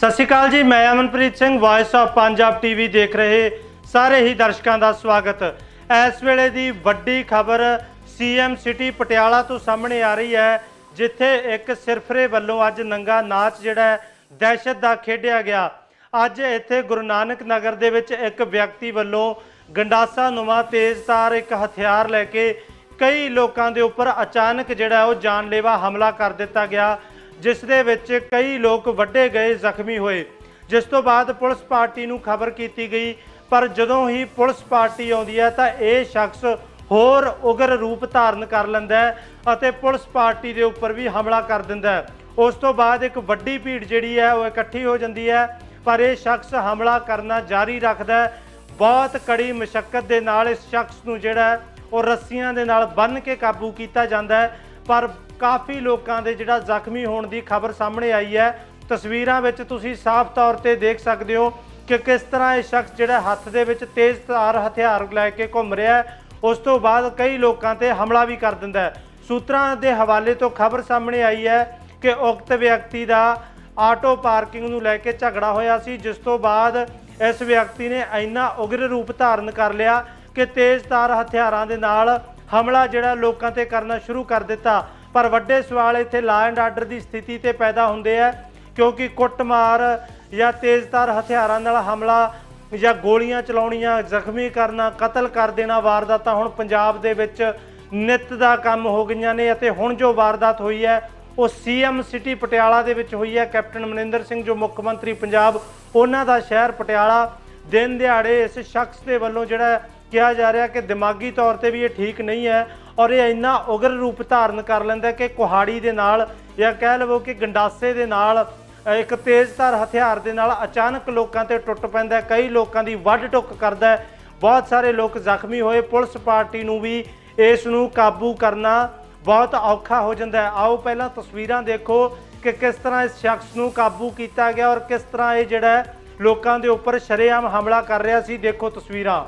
सत श्री अकाल जी, मैं Amanpreet Singh voice of Punjab TV देख रहे सारे ही दर्शकों का स्वागत। इस वेले की वड्डी खबर सीएम सिटी पटियाला तो सामने आ रही है, जिथे एक सिरफरे वालों अज नंगा नाच जिहड़ा दहशत का खेडिया गया। अज इत्थे गुरु नानक नगर दे विच एक व्यक्ति वालों गंडासा नुमा तेज़ तार एक हथियार लैके कई लोगों के उपर अचानक जिहड़ा वो जानलेवा हमला कर दिता गया, जिस दे विच कई लोग वड्डे गए, जख्मी होए। जिस तो बाद पुलिस पार्टी नूं खबर की गई, पर जदों ही पुलिस पार्टी आउंदी है तां इह शख्स होर उग्र रूप धारण कर लैंदा है, पुलिस पार्टी के उपर भी हमला कर दिंदा है। उस तो बाद एक वड्डी भीड़ जिहड़ी है वो इकट्ठी हो जाती है, पर यह शख्स हमला करना जारी रखता है। बहुत कड़ी मुशक्कत के नाल इस शख्स को जिहड़ा और रस्सियां दे नाल बन के काबू किया जाता है, पर काफ़ी लोगों के जिहड़ा जख्मी होने की खबर सामने आई है। तस्वीरों में तुसीं साफ तौर पर देख सकते हो कि किस तरह यह शख्स जिहड़ा हाथ दे विच तेज़ तार हथियार लैके घूम रहा है। उस तो बाद कई लोगों पर हमला भी कर दिंदा है। सूत्रां के हवाले तो खबर सामने आई है कि उक्त व्यक्ति का आटो पार्किंग नूं लैके झगड़ा होया सी, जिस तो बाद इस व्यक्ति ने इन्ना उग्र रूप धारण कर लिया कि तेज़ तार हथियारों के नाल हमला जिहड़ा लोगों पर करना शुरू कर दिता। पर वड्डे सवाल इत्थे लॉ एंड आर्डर की स्थिति ते पैदा हुंदे है, क्योंकि कुटमार या तेज़ तार हथियारों नाल हमला या गोलियां चलाउणियां, जख्मी करना, कतल कर देना वारदातां हुण पंजाब दे विच नित दा काम हो गईयां ने। अते हुण जो वारदात हुई है वो सीएम सिटी पटियाला दे विच हुई है। कैप्टन अमरिंदर सिंह जो मुख्य मंत्री पंजाब, उन्हां दा शहर पटियाला दिन दिहाड़े इस शख्स दे वल्लों जिहड़ा किया जा रहा कि दिमागी तौर पर भी ये ठीक नहीं है और ये इन्ना उग्र रूप धारण कर लैंदा कि कुहाड़ी दे नाल या कह लवो कि गंडासे दे नाल एक तेज़ धार हथियार दे नाल अचानक लोगों पर टुट पैंदा, कई लोगों की वढ टुक करता है। बहुत सारे लोग जख्मी होए। पुलिस पार्टी नूं भी इस नूं काबू करना बहुत औखा हो जाता है। आओ पहला तस्वीरां देखो कि किस तरह इस शख्स नूं काबू किया गया और किस तरह ये जिहड़ा लोगों के उपर शरेआम हमला कर रहा सी। देखो तस्वीरां।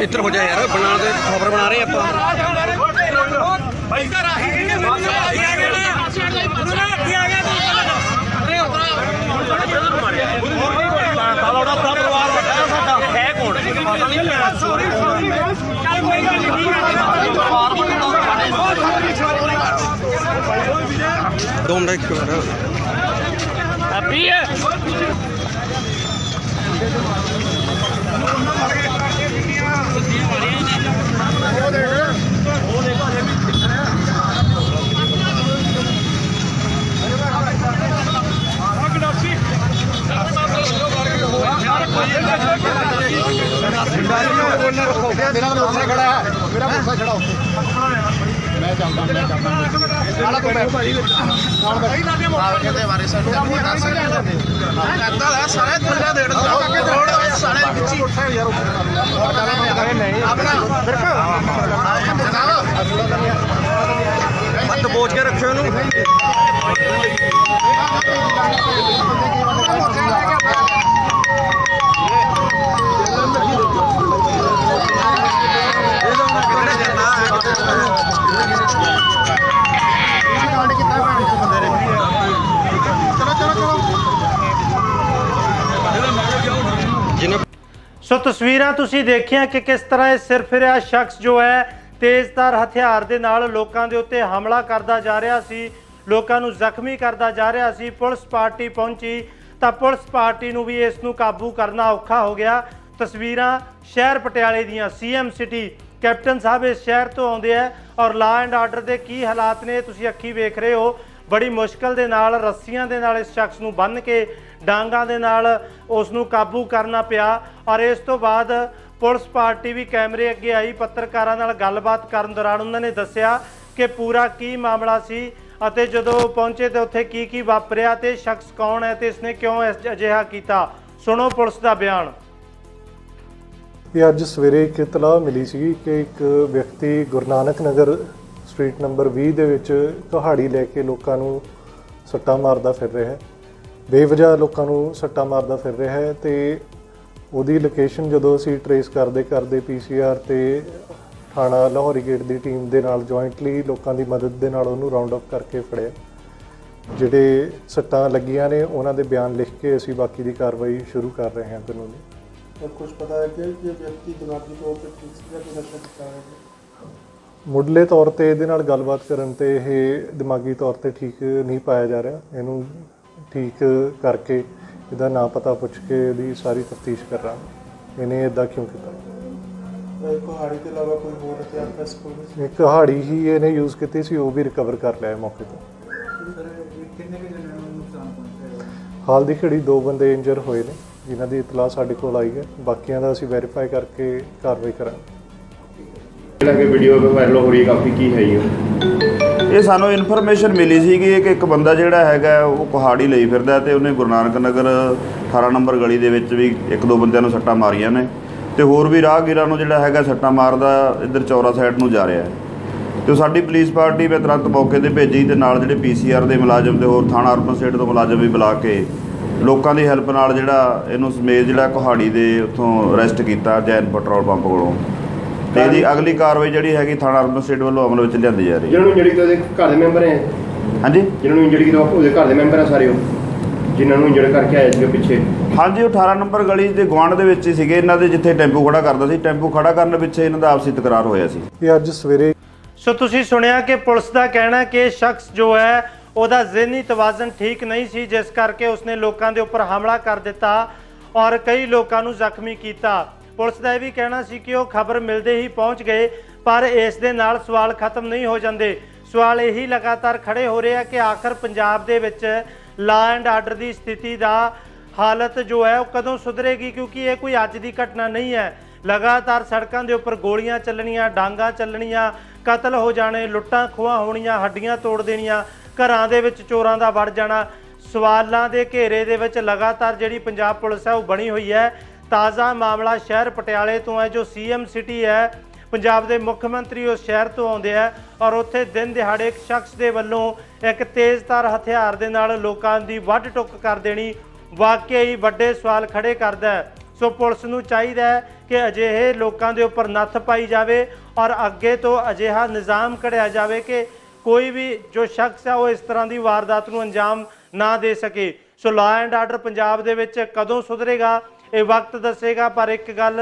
इधर हो जाए यार, बना दे, खबर बना रहे दो मिनट मत बोझ के रखियो सो तस्वीर तुसीं देखिया कि किस तरह सिर फिरिया शख्स जो है तेज़धार हथियार के नाल लोगों के उत्ते हमला करता जा रहा सी, लोगों को जख्मी करता जा रहा सी। पुलिस पार्टी पहुंची तो पुलिस पार्टी नूं भी इसनूं काबू करना औखा हो गया। तस्वीर शहर पटियाले दियां CM सिटी कैप्टन साहब इस शहर तो आउंदे है और लॉ एंड आर्डर के की हालात ने तुसीं अखी वेख रहे हो। बड़ी मुश्किल दे नाल रस्सियां दे नाल इस शख्स नूं बन के डांगा दे नाल उस नूं काबू करना पिया और इस तो बाद पुलिस पार्टी भी कैमरे अगे आई। पत्रकारां नाल गलबात करन दौरान उन्होंने दस्सिया कि पूरा की मामला सी अते जदों पहुंचे तो उत्थे की वापरिया ते शख्स कौन है ते इसने क्यों अजिहा कीता। सुनो पुलिस का बयान। ये अज सवेरे एक इतला मिली सी कि एक व्यक्ति गुरु नानक नगर स्ट्रीट नंबर 20 ਦੇ ਵਿੱਚ ਕਹਾੜੀ ਲੈ ਕੇ ਲੋਕਾਂ ਨੂੰ ਸੱਟਾਂ ਮਾਰਦਾ ਫਿਰ ਰਿਹਾ ਹੈ, ਬੇਵਜ੍ਹਾ ਲੋਕਾਂ ਨੂੰ ਸੱਟਾਂ ਮਾਰਦਾ ਫਿਰ ਰਿਹਾ ਹੈ ਤੇ ਉਹਦੀ ਲੋਕੇਸ਼ਨ ਜਦੋਂ ਅਸੀਂ ਟ੍ਰੇਸ ਕਰਦੇ PCR ਤੇ ਥਾਣਾ ਲਾਹੌਰੀ ਗੇਟ ਦੀ ਟੀਮ ਦੇ ਨਾਲ ਜੁਆਇੰਟਲੀ ਲੋਕਾਂ ਦੀ ਮਦਦ ਦੇ ਨਾਲ ਉਹਨੂੰ ਰਾਉਂਡ ਅਪ ਕਰਕੇ ਫੜਿਆ। ਜਿਹੜੇ ਸੱਟਾਂ ਲੱਗੀਆਂ ਨੇ ਉਹਨਾਂ ਦੇ ਬਿਆਨ ਲਿਖ ਕੇ ਅਸੀਂ ਬਾਕੀ ਦੀ ਕਾਰਵਾਈ ਸ਼ੁਰੂ ਕਰ ਰਹੇ ਹਾਂ। ਤੁਹਾਨੂੰ ਵੀ ਕੁਝ ਪਤਾ ਹੈ ਕਿ ਇਹ ਵਿਅਕਤੀ ਦਿਮਾਗੀ ਤੌਰ ਤੇ ਠੀਕ ਸੀ ਜਾਂ ਕੋਈ ਨਸ਼ਾ ਕਰਦਾ ਹੈ? ਮੁੱਢਲੇ ਤੌਰ 'ਤੇ ਇਹਦੇ ਨਾਲ ਗੱਲਬਾਤ ਕਰਨ 'ਤੇ ਇਹ ਦਿਮਾਗੀ ਤੌਰ 'ਤੇ ਠੀਕ ਨਹੀਂ ਪਾਇਆ ਜਾ ਰਿਹਾ। ਇਹਨੂੰ ਠੀਕ ਕਰਕੇ ਇਹਦਾ ਨਾਂ ਪਤਾ ਪੁੱਛ ਕੇ ਇਹਦੀ ਸਾਰੀ ਤਫਤੀਸ਼ ਕਰ ਰਹਾ ਇਹਨੇ ਇੱਦਾਂ ਕਿਉਂ ਕੀਤਾ। ਕਹਾੜੀ ਤੋਂ ਇਲਾਵਾ ਕੋਈ ਹੋਰ ਹਥਿਆਰ? ਇੱਕ ਕਹਾੜੀ ਹੀ ਇਹਨੇ ਯੂਜ਼ ਕੀਤੀ ਸੀ, ਉਹ ਵੀ ਰਿਕਵਰ ਕਰ ਲਿਆ ਮੌਕੇ 'ਤੇ। ਹਾਲ ਦੀ ਘੜੀ 2 ਬੰਦੇ ਇੰਜਰ ਹੋਏ ਨੇ ਜਿਨ੍ਹਾਂ ਦੀ ਇਤਲਾਹ ਸਾਡੇ ਕੋਲ ਆਈ ਹੈ, ਬਾਕੀਆਂ ਦਾ ਅਸੀਂ ਵੈਰੀਫਾਈ ਕਰਕੇ ਕਾਰਵਾਈ ਕਰਾਂਗੇ। वीडियो पे वायरल हो रही है काफ़ी की है ये सानू इनफॉर्मेशन मिली सी कि एक बंदा जोड़ा है वो कुहाड़ी ले फिरदा ते उन्हें गुरु नानक नगर 18 नंबर गली दे विच भी 1-2 बंदियां नू सट्टा मारियां ने ते होर भी राहगीरां नू जोड़ा है सट्टा मारदा इधर चौरा साइड नू जा रहा है। तो साडी पुलिस पार्टी मैं तुरंत मौके पर भेजी ते नाल जोड़े PCR दे मुलाजम ते होर थाणा अर्बन स्टेट तो मुलाजम भी बुला के लोगों की हैल्प नाल जोड़ा इनू समेत जोड़ा कुहाड़ी दे उत्थों अरैस्ट किया जैन पेट्रोल पंप कोलों। तो जी अगली कार्रवाई जी है थाना अर्बन स्टेट वालों अमल में लिया जा रही है। जिन्होंने घर मैंबर है हाँ जी जिन्होंने इंजरी घर के मैंबर है सारे जिन्होंने इंजर करके आए थे पिछले हाँ जी 18 नंबर गली के गुआढ़ के इन्हों के जिथे टैंपू खड़ा करता सी टैंपू खड़ा करने पिछे इन्हों का आपसी तकरार होया सी। अज सवेरे सो तुसीं सुनिया कि पुलिस का कहना है कि शख्स जो है उसका ज़हनी तवाज़न ठीक नहीं सी जिस करके उसने लोगों के उपर हमला कर दिता और कई लोगों को जख्मी किया। पुलिस का यह भी कहना सी कि वह खबर मिलते ही पहुँच गए पर इस दे नाल सवाल खत्म नहीं हो जाते। सवाल यही लगातार खड़े हो रहे हैं कि आखिर पंजाब दे विच लॉ एंड आर्डर की स्थिति का हालत जो है वह कदों सुधरेगी, क्योंकि ये कोई अज की घटना नहीं है। लगातार सड़कों के उपर गोलियां चलनिया, डांगा चलनिया, कतल हो जाने, लुट्टां खुआ होनिया, हड्डियां तोड़ देनिया, घरां दे विच चोरां दा वड़ जाना, सवालों के घेरे दे विच लगातार जिहड़ी पंजाब पुलिस है वह बनी हुई है। ताज़ा मामला शहर पटियाले तो है जो CM सिटी है, पंजाब के मुख्य मंत्री उस शहर तो आउंदे है और उत्थे दिन दिहाड़े एक शख्स के वलों एक तेज़धार हथियार के नाल लोगों की वढ टुक कर देनी वाकई वड्डे सवाल खड़े करता है। सो पुलिस नूं चाहीदा है कि अजिहे लोगों के उपर नत्थ पाई जाए और अगे तो अजिहा निज़ाम घड़िया जाए कि कोई भी जो शख्स है वह इस तरह की वारदात को अंजाम ना दे सके। So law and order Punjab दे विच कदों सुधरेगा ये वक्त दसेगा, पर एक गल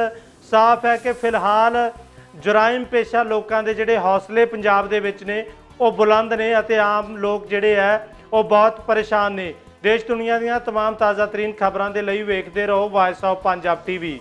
साफ है कि फिलहाल जुराइम पेशा लोगों के जोड़े हौसले पंजाब दे विच ने वो बुलंद ने अते आम लोग जोड़े है वो बहुत परेशान ने। देश दुनिया दीयां तमाम ताज़ा तरीन खबरों के लिए वेखते रहो वॉइस ऑफ पंजाब TV।